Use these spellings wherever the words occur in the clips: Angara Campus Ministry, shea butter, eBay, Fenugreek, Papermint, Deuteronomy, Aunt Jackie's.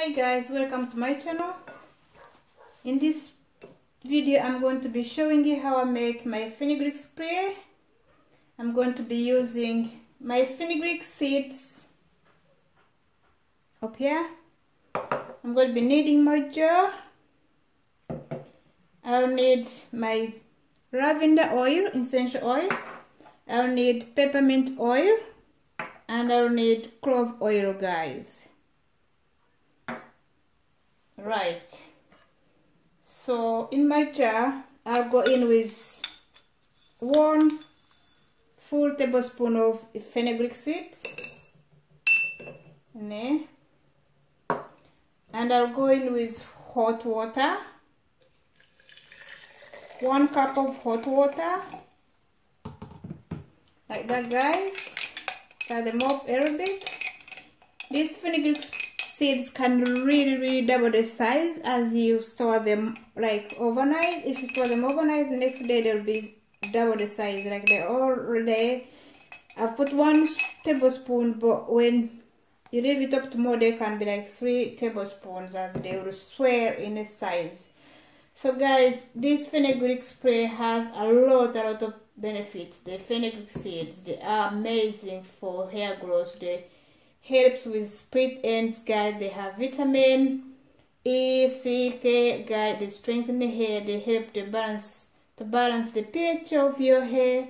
Hi guys, welcome to my channel. In this video I'm going to be showing you how I make my fenugreek spray. I'm going to be using my fenugreek seeds up here. I'm going to be needing my jar. I'll need my lavender oil, essential oil. I'll need peppermint oil and I'll need clove oil, guys. Right, so in my jar I'll go in with 1 full tablespoon of fenugreek seeds, and I'll go in with hot water, 1 cup of hot water, like that, guys. Stir them up a little bit. These fenugreek seeds can really double the size as you store them like overnight. If you store them overnight, the next day they'll be double the size like they already. I've put 1 tablespoon, but when you leave it up tomorrow they can be like 3 tablespoons as they will swell in the size. So guys, this fenugreek spray has a lot of benefits. The fenugreek seeds, they are amazing for hair growth. They helps with split ends, guys. They have vitamin E, C, K, guys. They strengthen the hair. They help to balance the pH of your hair,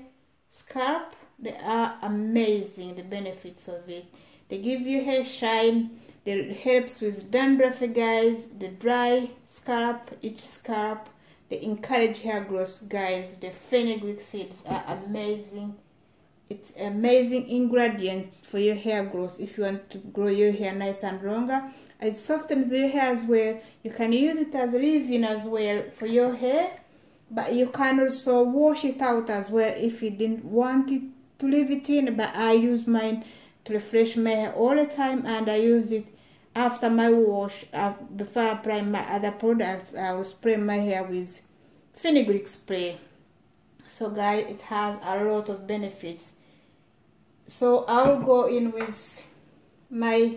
scalp. They are amazing, the benefits of it. They give your hair shine. They helps with dandruff, guys. The dry scalp, itchy scalp. They encourage hair growth, guys. The fenugreek seeds are amazing. It's an amazing ingredient for your hair growth. If you want to grow your hair nice and longer, it softens your hair as well. You can use it as leave-in as well for your hair, but you can also wash it out as well if you didn't want it to leave it in. But I use mine to refresh my hair all the time, and I use it after my wash. Before I apply my other products, I will spray my hair with fenugreek spray. So guys, it has a lot of benefits. So I'll go in with my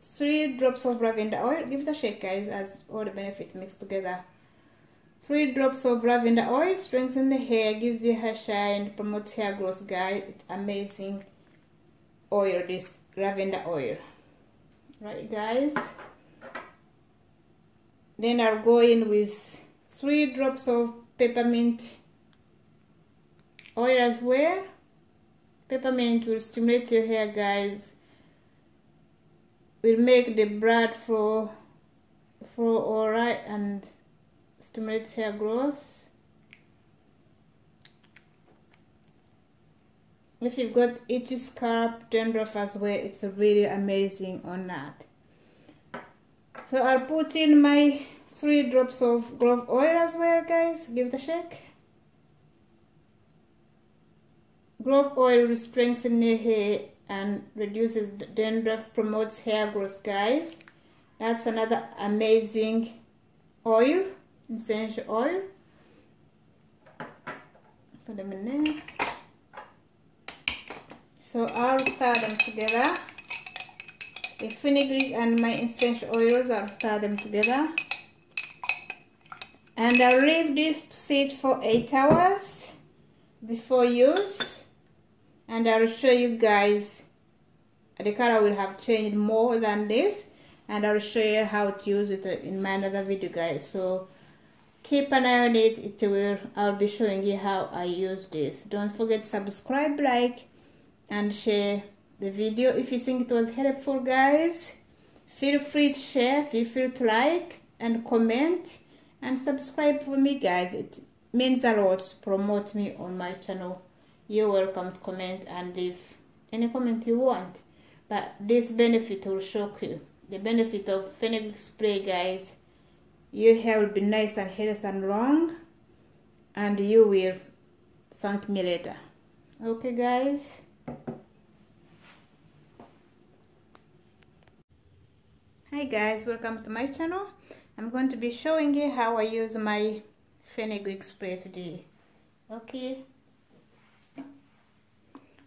3 drops of lavender oil. Give it a shake, guys, as all the benefits mixed together. 3 drops of lavender oil strengthens the hair, gives you hair shine, promotes hair growth, guys. It's amazing oil, this lavender oil. Right, guys. Then I'll go in with 3 drops of peppermint oil as well. Peppermint will stimulate your hair, guys. Will make the blood flow all right and stimulates hair growth. If you've got itchy scalp, dandruff as well, it's really amazing on that. So I'll put in my 3 drops of clove oil as well, guys. Give it a shake. Clove oil will strengthen your hair and reduces dandruff, promotes hair growth, guys. That's another amazing oil, essential oil. Put them in there. So I'll stir them together. The fenugreek and my essential oils, I'll stir them together. And I'll leave this to sit for 8 hours before use. And I will show you guys, the color will have changed more than this, and I will show you how to use it in my another video, guys. So keep an eye on it. I'll be showing you how I use this. Don't forget to subscribe, like and share the video. If you think it was helpful, guys, feel free to share, feel free to like and comment and subscribe for me, guys. It means a lot to promote me on my channel. You're welcome to comment and leave any comment you want, but this benefit will shock you. The benefit of fenugreek spray, guys. Your hair will be nice and healthy and long, and you will thank me later. Okay, guys. Hi guys, welcome to my channel. I'm going to be showing you how I use my fenugreek spray today. Okay.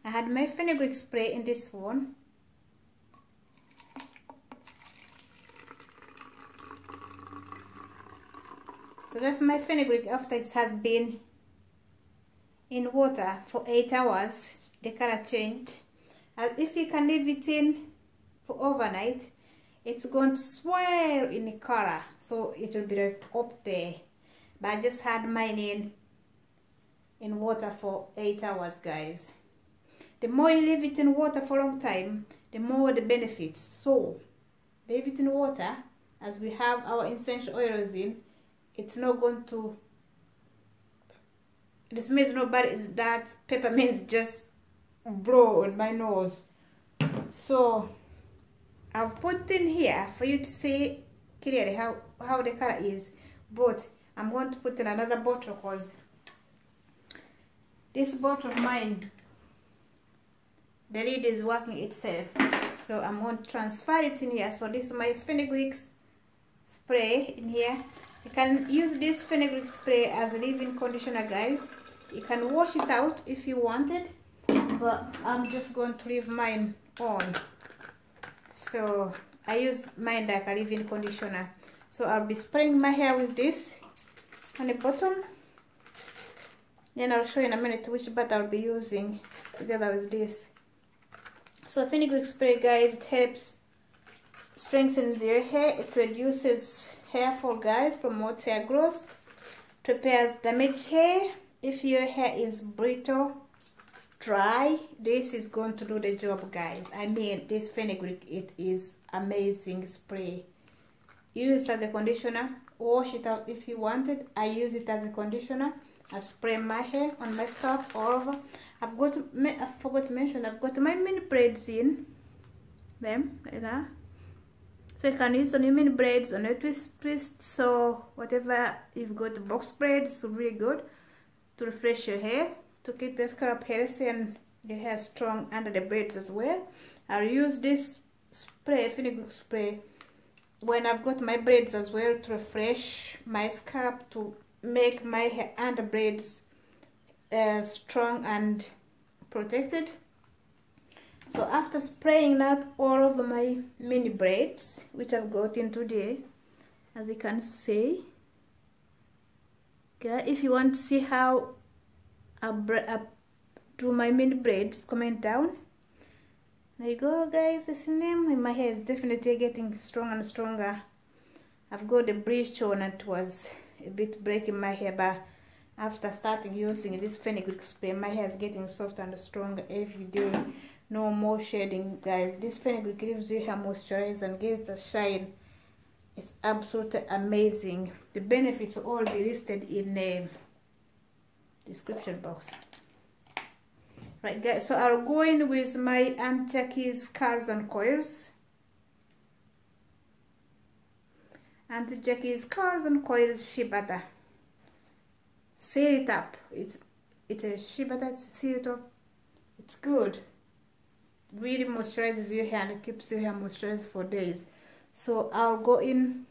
I had my fenugreek spray in this one. So that's my fenugreek after it has been in water for 8 hours. The color changed, and if you can leave it in for overnight, it's going to swirl in the color, so it will be right up there. But I just had mine in water for 8 hours, guys. The more you leave it in water for a long time, the more the benefits. So leave it in water, as we have our essential oils in. It's not going to, it smells no bad. It's that peppermint just blow on my nose. So I've put in here for you to see clearly how the color is, but I'm going to put in another bottle, because this bottle of mine, the lid is working itself. So I'm going to transfer it in here. So this is my fenugreek spray in here. You can use this fenugreek spray as a leave-in conditioner, guys. You can wash it out if you wanted, but I'm just going to leave mine on. So I use mine like a leave-in conditioner. So I'll be spraying my hair with this on the bottom. Then I'll show you in a minute which part I'll be using together with this. So fenugreek spray, guys, it helps strengthen the hair. It reduces hair fall, guys, promotes hair growth, repairs damaged hair. If your hair is brittle, dry, this is going to do the job, guys. I mean, this fenugreek, it is amazing spray. Use it as a conditioner, wash it out if you wanted. I use it as a conditioner. I spray my hair on my scalp all over. I forgot to mention, I've got my mini braids in them like that. So you can use on your mini braids, on your twist, so whatever you've got, box braids, really good to refresh your hair, to keep your scalp healthy and your hair strong under the braids as well. I'll use this spray, fenugreek spray, when I've got my braids as well, to refresh my scalp, to make my hair under braids strong and protected. So after spraying that all over my mini braids, which I've got in today, as you can see, okay, if you want to see how I do my mini braids, comment down. There you go, guys. That's the name. My hair is definitely getting stronger and stronger. I've got the bleach on, and it was a bit breaking my hair, but after starting using this fenugreek spray, my hair is getting softer and stronger every day. No more shading, guys. This fenugreek gives you hair moisturizer and gives it a shine. It's absolutely amazing. The benefits will all be listed in the description box. Right, guys, so I'll go in with my Aunt Jackie's curls and coils. Aunt Jackie's curls and coils shea butter. Seal it up. It's a shea butter, seal it up. It's good. Really moisturizes your hair and keeps your hair moisturized for days. So I'll go in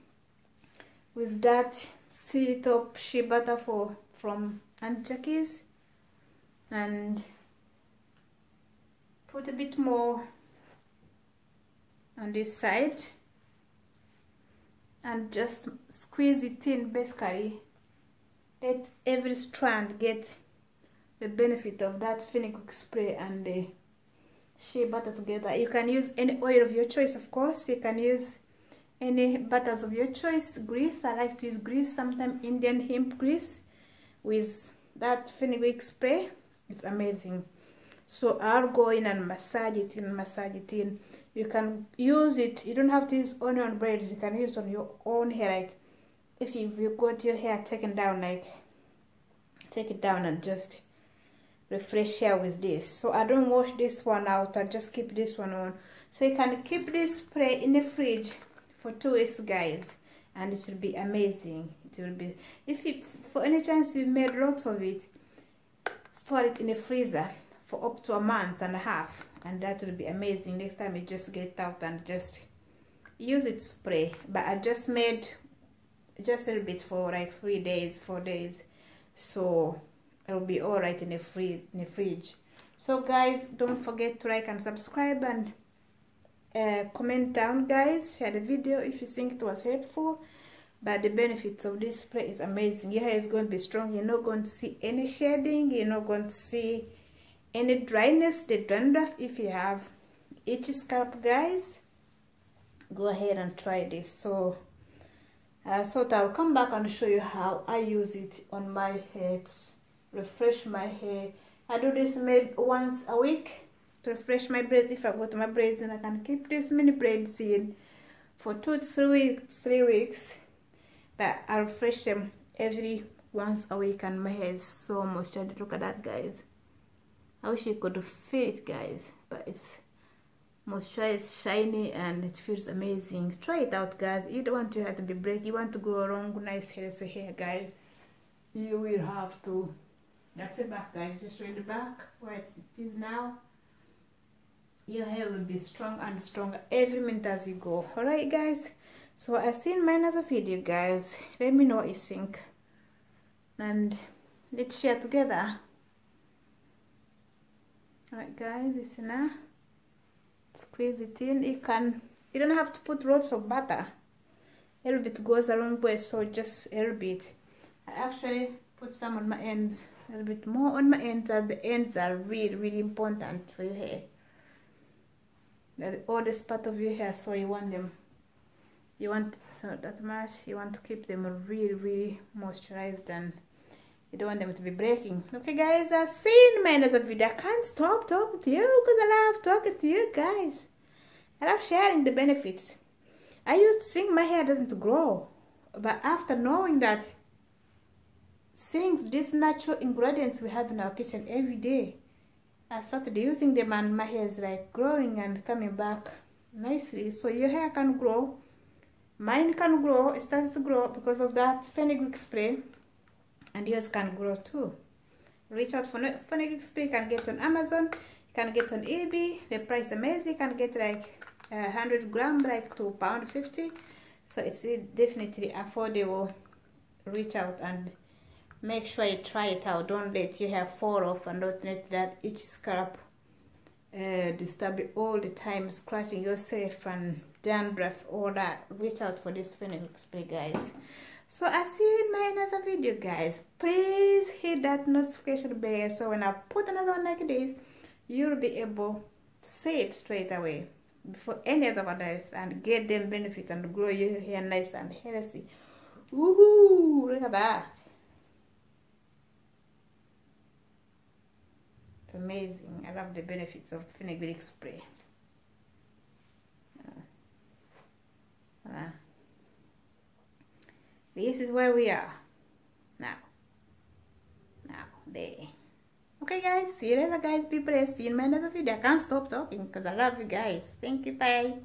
with that seal top shea butter from Aunt Jackie's, and put a bit more on this side and just squeeze it in. Basically, let every strand get the benefit of that fenugreek spray and the shea butter together. You can use any oil of your choice, of course. You can use any butters of your choice. Grease, I like to use grease, sometimes Indian hemp grease, with that fenugreek spray. It's amazing. So I'll go in and massage it in, massage it in. You can use it, you don't have to use onion braids, you can use it on your own hair. Like if you've got your hair taken down, like take it down and just refresh hair with this. So I don't wash this one out, I just keep this one on. So you can keep this spray in the fridge for 2 weeks, guys, and it will be amazing. It will be, if you, for any chance you've made lots of it, store it in the freezer for up to a month and a half, and that will be amazing. Next time you just get out and just use it spray. But I just made just a little bit for like 3 days, 4 days, so it'll be all right in the fridge. So guys, don't forget to like and subscribe, and comment down, guys. Share the video if you think it was helpful. But the benefits of this spray is amazing. Your hair is going to be strong. You're not going to see any shading. You're not going to see any dryness, the dandruff. If you have itchy scalp, guys, go ahead and try this. So I thought I'll come back and show you how I use it on my hair to refresh my hair. I do this maybe once a week to refresh my braids. If I go to my braids, and I can keep this many braids in for 2 to 3 weeks, 3 weeks. But I refresh them every once a week, and my hair is so moisturized. Look at that, guys. I wish you could feel it, guys, but it's moisturized, shiny, and it feels amazing. Try it out, guys. You don't want your hair to be break. You want to go wrong, nice healthy hair, guys. You will have to. That's the back, guys. Just read the back where it is now. Your hair will be strong and stronger every minute as you go. Alright, guys. So I see in my another video, guys. Let me know what you think, and let's share together. Alright, guys. Listen now. Squeeze it in. You don't have to put lots of butter. A little bit goes a long way, so just a little bit. I actually put some on my ends, a little bit more on my ends, as the ends are really, really important for your hair. They're the oldest part of your hair, so you want them. You want so that much. You want to keep them really, really moisturized, and you don't want them to be breaking. Okay, guys, I've seen my another video. I can't stop talking to you because I love talking to you guys. I love sharing the benefits. I used to think my hair doesn't grow, but after knowing that, seeing these natural ingredients we have in our kitchen every day, I started using them, and my hair is like growing and coming back nicely. So your hair can grow. Mine can grow. It starts to grow because of that fenugreek spray. And yours can grow too. Reach out for fenugreek spray. You can get on Amazon. You can get on eBay. The price is amazing. You can get like 100 grams, like £2.50. So it's definitely affordable. Reach out and make sure you try it out. Don't let your hair fall off, and don't let that itchy scalp disturb you all the time, scratching yourself and dandruff, all that. Reach out for this fenugreek spray, guys. So I see you in my another video, guys. Please hit that notification bell, so when I put another one like this, you'll be able to see it straight away before any other one else, and get them benefits and grow your hair nice and healthy. Woohoo! Look at that. It's amazing. I love the benefits of fenugreek spray. This is where we are now. There. Okay, guys. See you later, guys. Be blessed. See you in my another video. I can't stop talking because I love you guys. Thank you. Bye.